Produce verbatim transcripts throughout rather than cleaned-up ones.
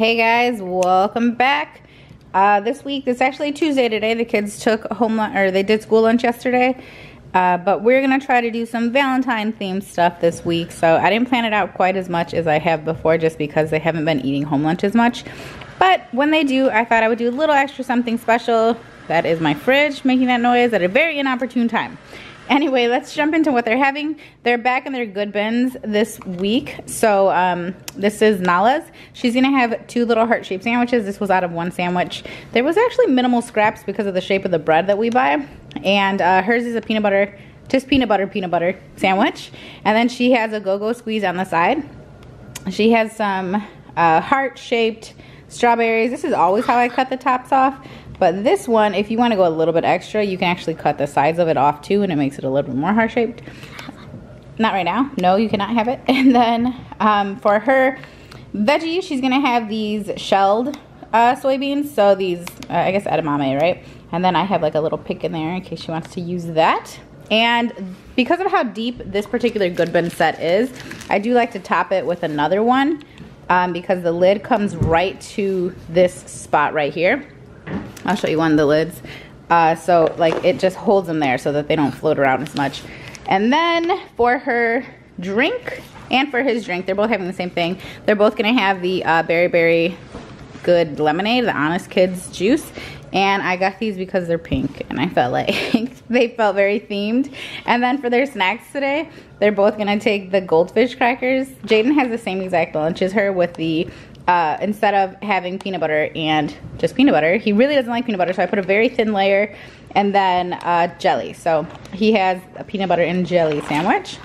Hey guys, welcome back. Uh, this week, it's actually Tuesday today. The kids took home lunch, or they did school lunch yesterday. Uh, but we're gonna try to do some Valentine themed stuff this week. So I didn't plan it out quite as much as I have before, just because they haven't been eating home lunch as much. But when they do, I thought I would do a little extra something special. That is my fridge making that noise at a very inopportune time. Anyway, let's jump into what they're having. They're back in their Goodbyns this week. So um, this is Nahla's. She's gonna have two little heart-shaped sandwiches. This was out of one sandwich. There was actually minimal scraps because of the shape of the bread that we buy. And uh, hers is a peanut butter, just peanut butter, peanut butter sandwich. And then she has a Go-Gurt squeeze on the side. She has some uh, heart-shaped strawberries. This is always how I cut the tops off. But this one, if you want to go a little bit extra, you can actually cut the sides of it off too, and it makes it a little bit more heart-shaped. Not right now. No, you cannot have it. And then um, for her veggies, she's going to have these shelled uh, soybeans. So these, uh, I guess edamame, right? And then I have like a little pick in there in case she wants to use that. And because of how deep this particular Goodbyn set is, I do like to top it with another one um, because the lid comes right to this spot right here. I'll show you one of the lids. Uh, so like it just holds them there so that they don't float around as much. And then for her drink and for his drink, they're both having the same thing. They're both gonna have the uh, Berry Berry Good Lemonade, the Honest Kids juice. And I got these because they're pink and I felt like they felt very themed. And then for their snacks today, they're both gonna take the Goldfish crackers. Jaden has the same exact lunch as her with the Uh, instead of having peanut butter and just peanut butter, he really doesn't like peanut butter, so I put a very thin layer and then uh, jelly. So he has a peanut butter and jelly sandwich.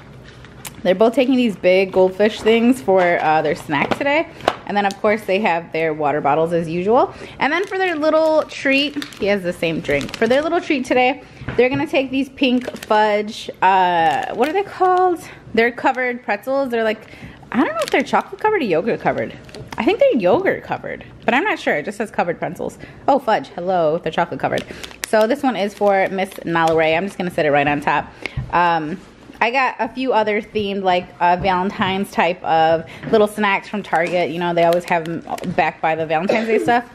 They're both taking these big Goldfish things for uh, their snack today. And then of course they have their water bottles as usual. And then for their little treat, he has the same drink. For their little treat today, they're gonna take these pink fudge, uh, what are they called? They're covered pretzels. They're like, I don't know if they're chocolate covered or yogurt covered. I think they're yogurt covered, but I'm not sure. It just says covered pretzels. Oh, fudge. Hello. They're chocolate covered. So this one is for Miss Nahla Ray. I'm just going to set it right on top. Um, I got a few other themed, like uh, Valentine's type of little snacks from Target. You know, they always have them back by the Valentine's Day stuff.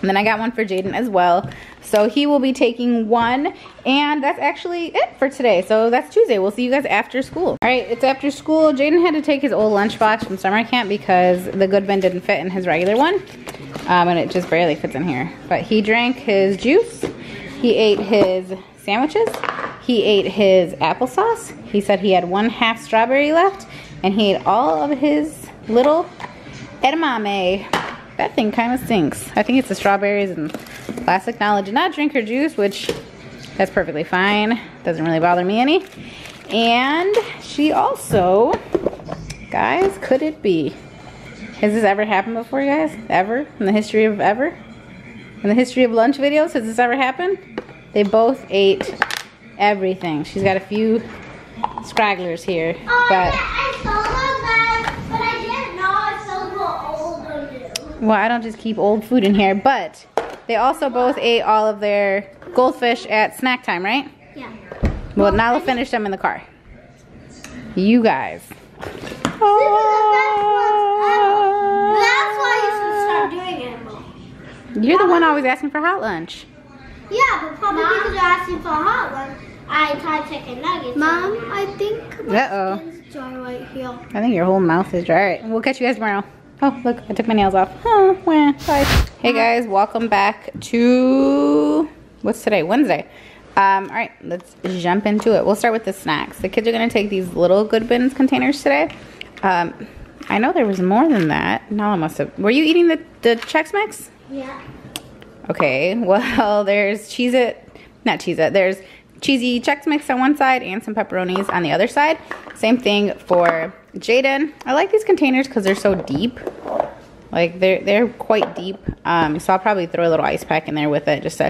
And then I got one for Jaden as well. So he will be taking one. And that's actually it for today. So that's Tuesday. We'll see you guys after school. All right, it's after school. Jaden had to take his old lunchbox from summer camp because the Goodbyn didn't fit in his regular one. Um, and it just barely fits in here. But he drank his juice. He ate his sandwiches. He ate his applesauce. He said he had one half strawberry left. And he ate all of his little edamame. That thing kind of stinks. I think it's the strawberries and classic Nahla did not drink her juice, which that's perfectly fine. Doesn't really bother me any. And she also, guys, could it be? Has this ever happened before, you guys? Ever? In the history of ever? In the history of lunch videos, has this ever happened? They both ate everything. She's got a few scragglers here, oh, but... Well, I don't just keep old food in here, but they also both ate all of their Goldfish at snack time, right? Yeah. Well, Nahla finished them in the car. You guys. Oh. That's why you should start doing it. You're the one always asking for hot lunch. Yeah, but probably because you're asking for hot lunch, I tried chicken nuggets. Mom, I think my skin's dry right here. I think your whole mouth is dry. All right, we'll catch you guys tomorrow. Oh, look, I took my nails off. Huh, wah, bye. Hey guys, welcome back to, what's today, Wednesday. Um, all right, let's jump into it. We'll start with the snacks. The kids are gonna take these little Goodbyn containers today. Um, I know there was more than that. No, I must have, were you eating the, the Chex Mix? Yeah. Okay, well, there's Cheez-It, not Cheez-It, there's cheesy Chex Mix on one side and some pepperonis on the other side. Same thing for Jaden. I like these containers because they're so deep. Like they're they're quite deep. Um, so I'll probably throw a little ice pack in there with it just to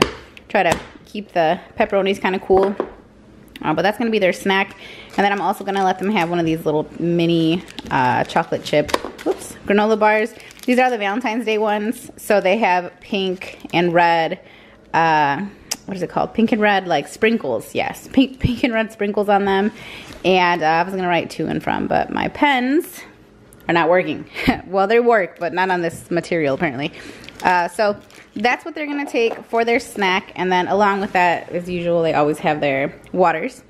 try to keep the pepperonis kind of cool. Uh, but that's gonna be their snack. And then I'm also gonna let them have one of these little mini uh, chocolate chip, whoops, granola bars. These are the Valentine's Day ones. So they have pink and red. Uh, what is it called? Pink and red, like sprinkles. Yes, pink, pink and red sprinkles on them. And uh, I was gonna write to and from, but my pens are not working. Well, they work, but not on this material apparently. Uh, so that's what they're gonna take for their snack, and then along with that, as usual, they always have their waters.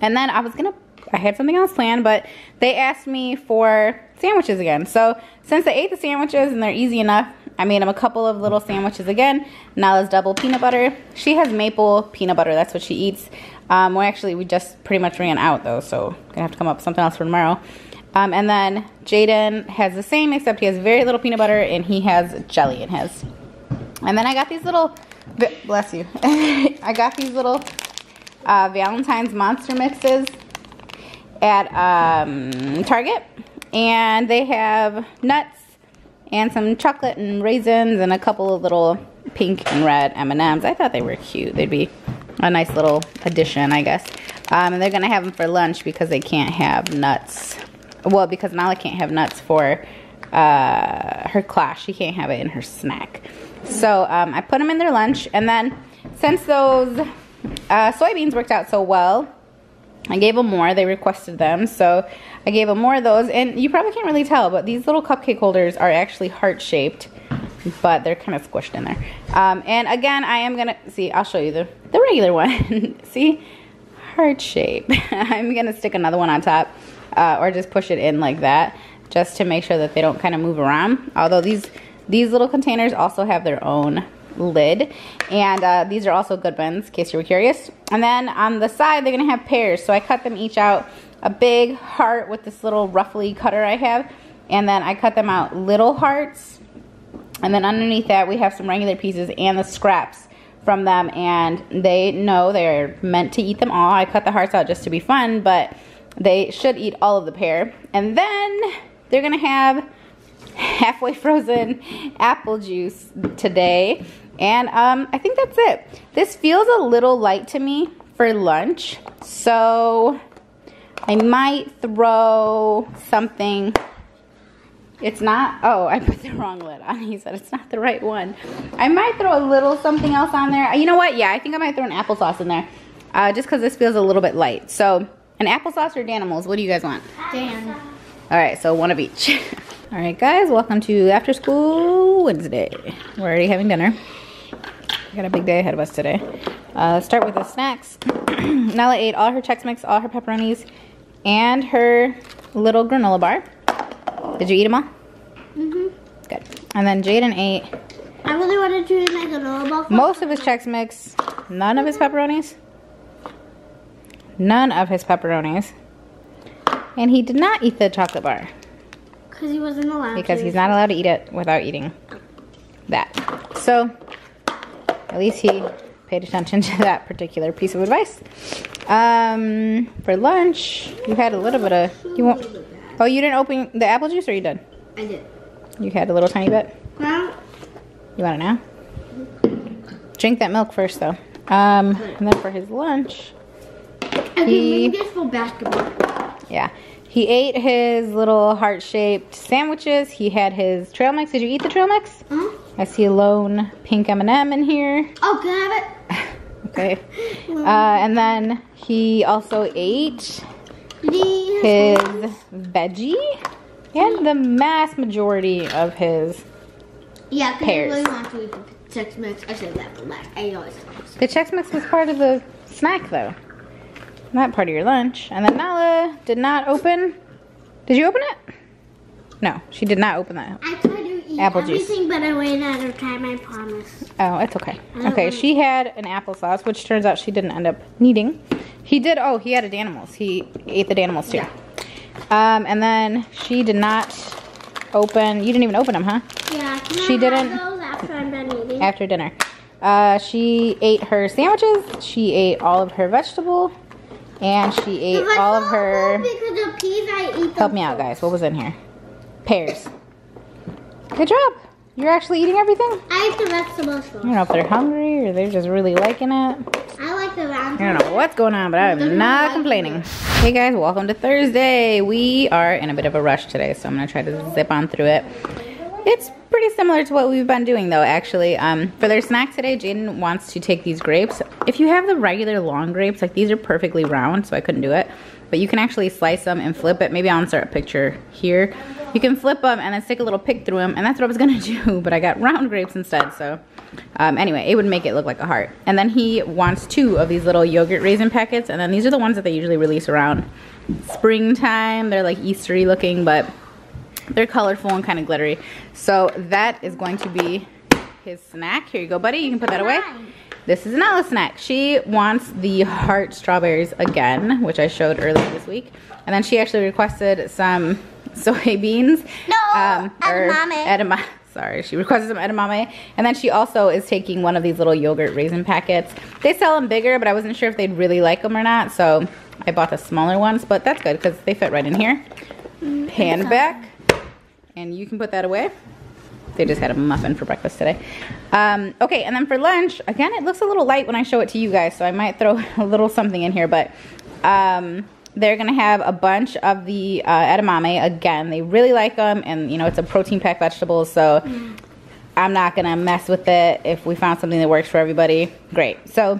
And then I was gonna, I had something else planned, but they asked me for sandwiches again. So since they ate the sandwiches and they're easy enough, I made them a couple of little sandwiches again. Nala's double peanut butter. She has maple peanut butter. That's what she eats. Um, well, actually, we just pretty much ran out though, so gonna have to come up with something else for tomorrow. Um, and then Jaden has the same, except he has very little peanut butter and he has jelly in his. And then I got these little, bless you. I got these little uh, Valentine's Monster Mixes at um, Target. And they have nuts and some chocolate and raisins and a couple of little pink and red M and M's. I thought they were cute. They'd be a nice little addition, I guess. Um, and they're going to have them for lunch because they can't have nuts. Well, because Nahla can't have nuts for uh, her class. She can't have it in her snack. So um, I put them in their lunch. And then since those uh, soybeans worked out so well, I gave them more. They requested them, so I gave them more of those. And you probably can't really tell, but these little cupcake holders are actually heart-shaped, but they're kind of squished in there. Um, and again, I am going to... See, I'll show you the, the regular one. See? Heart shape. I'm going to stick another one on top, uh, or just push it in like that, just to make sure that they don't kind of move around. Although these, these little containers also have their own lid, and uh, these are also Goodbyns, in case you were curious. And then on the side, they're gonna have pears, so I cut them each out a big heart with this little roughly cutter I have, and then I cut them out little hearts, and then underneath that we have some regular pieces and the scraps from them, and they know they're meant to eat them all. I cut the hearts out just to be fun, but they should eat all of the pear. And then they're gonna have halfway frozen apple juice today. And um, I think that's it. This feels a little light to me for lunch, so I might throw something. It's not, oh, I put the wrong lid on. He said it's not the right one. I might throw a little something else on there. You know what? Yeah, I think I might throw an applesauce in there, uh, just because this feels a little bit light. So an applesauce or Danimals? What do you guys want? Dan. All right, so one of each. All right, guys, welcome to After School Wednesday. We're already having dinner. We got a big day ahead of us today. Uh, let's start with the snacks. Nahla ate all her Chex Mix, all her pepperonis, and her little granola bar. Did you eat them all? Mm-hmm. Good. And then Jaden ate... I really wanted to eat my granola bar. Most of his Chex Mix, none of his pepperonis. None of his pepperonis. And he did not eat the chocolate bar. Because he wasn't allowed Because to. he's not allowed to eat it without eating that. So, at least he paid attention to that particular piece of advice. Um, for lunch, you had a little bit of... You won't, oh, you didn't open the apple juice, or you did? I did. You had a little tiny bit? No. You want it now? Drink that milk first, though. Um, and then for his lunch, okay, he... Okay, we basketball. Yeah. He ate his little heart-shaped sandwiches. He had his trail mix. Did you eat the trail mix? Huh? I see a lone pink M and M in here. Oh, can I have it? Okay. Uh, and then he also ate These his ones. veggie and the mass majority of his yeah, pears. Yeah, because I really want to eat the Chex Mix. I said that, but last. I always said the Chex Mix was part of the snack, though. Not part of your lunch. And then Nahla did not open. Did you open it? No, she did not open that. I tried to eat apple everything, juice. but I ran out of time, I promise. Oh, it's okay. Okay, she it. had an applesauce, which turns out she didn't end up needing. He did, oh, he had a Danimals. He ate the Danimals too. Yeah. Um, and then she did not open, you didn't even open them, huh? Yeah, can she I didn't. Have those after I'm done eating? After dinner. Uh, she ate her sandwiches, she ate all of her vegetable. And she ate all of her... Because of peas, I eat Help me out, guys. What was in here? Pears. Good job. You're actually eating everything? I ate the vegetables first. I don't know if they're hungry or they're just really liking it. I like the round. I don't know what's going on, but I am not complaining. Hey, guys. Welcome to Thursday. We are in a bit of a rush today, so I'm going to try to zip on through it. It's pretty similar to what we've been doing though, actually. Um, for their snack today, Jaden wants to take these grapes. If you have the regular long grapes, like these are perfectly round, so I couldn't do it. But you can actually slice them and flip it. Maybe I'll insert a picture here. You can flip them and then stick a little pick through them, and that's what I was gonna do, but I got round grapes instead, so. Um, anyway, it would make it look like a heart. And then he wants two of these little yogurt raisin packets, and then these are the ones that they usually release around springtime. They're like Eastery looking, but they're colorful and kind of glittery. So that is going to be his snack. Here you go, buddy. You can put that away. This is Nahla snack. She wants the heart strawberries again, which I showed earlier this week. And then she actually requested some soybeans. No, um, or edamame. Edama Sorry, she requested some edamame. And then she also is taking one of these little yogurt raisin packets. They sell them bigger, but I wasn't sure if they'd really like them or not. So I bought the smaller ones, but that's good because they fit right in here. Pan back. And you can put that away. They just had a muffin for breakfast today. Um, okay, and then for lunch, again, it looks a little light when I show it to you guys, so I might throw a little something in here, but um, they're gonna have a bunch of the uh, edamame. Again, they really like them, and you know, it's a protein-packed vegetable, so mm. I'm not gonna mess with it. If we found something that works for everybody, great. So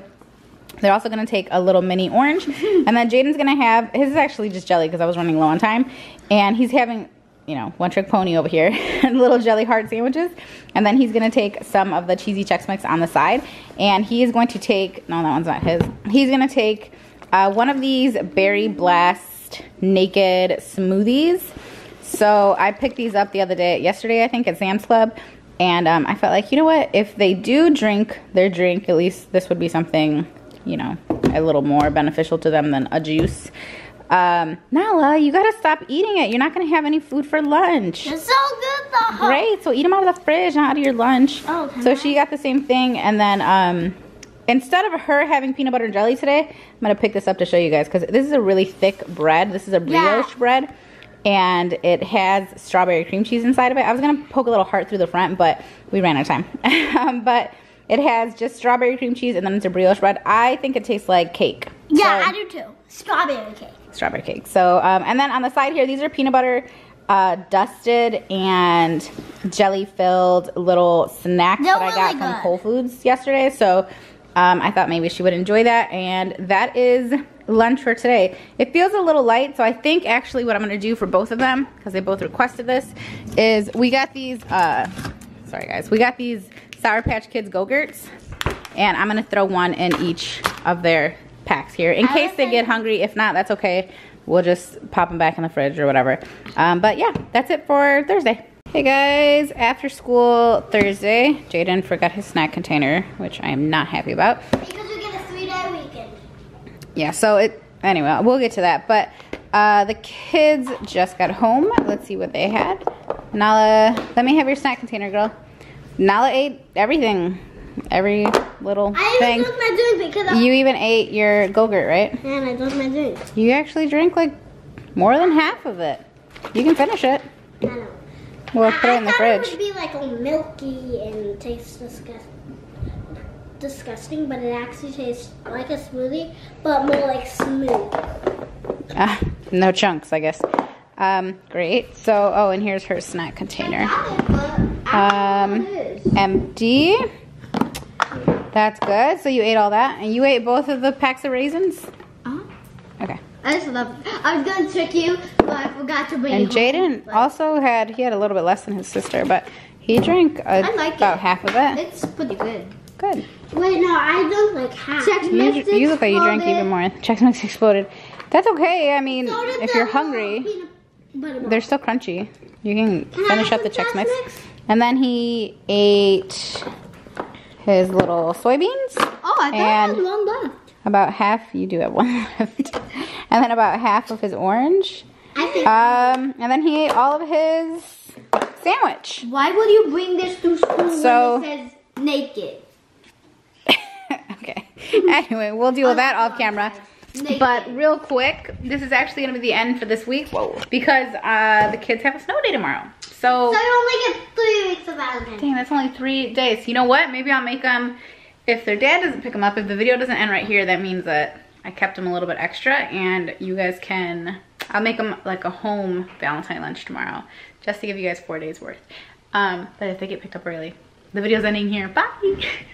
they're also gonna take a little mini orange, and then Jaden's gonna have, his is actually just jelly because I was running low on time, and he's having, you know, one trick pony over here, little jelly heart sandwiches. And then he's gonna take some of the cheesy Chex Mix on the side. And he is going to take, no, that one's not his. He's gonna take uh, one of these Berry Blast Naked smoothies. So I picked these up the other day, yesterday I think, at Sam's Club. And um, I felt like, you know what, if they do drink their drink, at least this would be something, you know, a little more beneficial to them than a juice. Um, Nahla, you gotta stop eating it. You're not gonna have any food for lunch. It's so good though. Great, so eat them out of the fridge, not out of your lunch. Oh, so I? She got the same thing, and then um, instead of her having peanut butter and jelly today, I'm gonna pick this up to show you guys because this is a really thick bread. This is a brioche yeah. bread, and it has strawberry cream cheese inside of it. I was gonna poke a little heart through the front, but we ran out of time. um, but it has just strawberry cream cheese, and then it's a brioche bread. I think it tastes like cake. Yeah, so, I do too. Strawberry cake. Strawberry cake. So, um, and then on the side here, these are peanut butter uh, dusted and jelly-filled little snacks They're that I got really from good. Whole Foods yesterday. So, um, I thought maybe she would enjoy that. And that is lunch for today. It feels a little light, so I think actually what I'm going to do for both of them, because they both requested this, is we got these, uh, sorry guys, we got these Sour Patch Kids Go-Gurts, and I'm going to throw one in each of their packs here in case they get hungry. If not, that's okay, we'll just pop them back in the fridge or whatever. Um but yeah, that's it for Thursday. Hey guys, after school Thursday, Jaden forgot his snack container, which I am not happy about because we get a three-day weekend. Yeah, so it anyway, we'll get to that, but uh the kids just got home. Let's see what they had. Nahla, let me have your snack container, girl. Nahla ate everything. Every little I thing. Even my drink because you I, even ate your Go-Gurt, right? And I drank my drink. You actually drank like more than half of it. You can finish it. I know. We'll I, put it I in the fridge. It would be like all milky and tastes disgust disgusting, but it actually tastes like a smoothie, but more like smooth. Ah, no chunks, I guess. Um, great. So, oh, and here's her snack container. Um, empty. That's good. So you ate all that, and you ate both of the packs of raisins? Uh-huh. Okay. I just love it. I was gonna trick you, but I forgot to bring it. And Jaden also had, he had a little bit less than his sister, but he drank a, I like about it. half of it. It's pretty good. Good. Wait, no, I drank like half. Chex Mix exploded. You look like you drank even more. Chex Mix exploded. That's okay. I mean, so if you're hungry, they're still crunchy. You can, can finish up the Chex Mix. Mix. And then he ate his little soybeans. Oh, I thought I had one left. About half, you do have one left. And then about half of his orange. I think. Um, and then he ate all of his sandwich. Why would you bring this to school so, when it says naked? Okay. Anyway, we'll deal with that off camera. Naked. But real quick, this is actually going to be the end for this week. Whoa. Because uh, the kids have a snow day tomorrow. So, so you only get three weeks of Valentine's. Dang, that's only three days. You know what? Maybe I'll make them, if their dad doesn't pick them up, if the video doesn't end right here, that means that I kept them a little bit extra, and you guys can, I'll make them like a home Valentine lunch tomorrow, just to give you guys four days worth. um, but if they get picked up early. The video's ending here. Bye!